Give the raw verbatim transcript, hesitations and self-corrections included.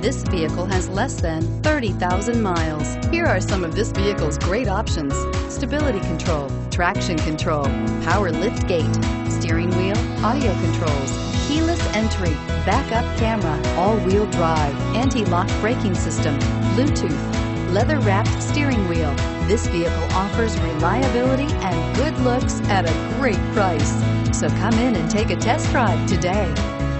This vehicle has less than thirty thousand miles. Here are some of this vehicle's great options: stability control, traction control, power lift gate, steering wheel audio controls, keyless entry, backup camera, all-wheel drive, anti-lock braking system, Bluetooth, leather-wrapped steering wheel. This vehicle offers reliability and good looks at a great price. So come in and take a test drive today.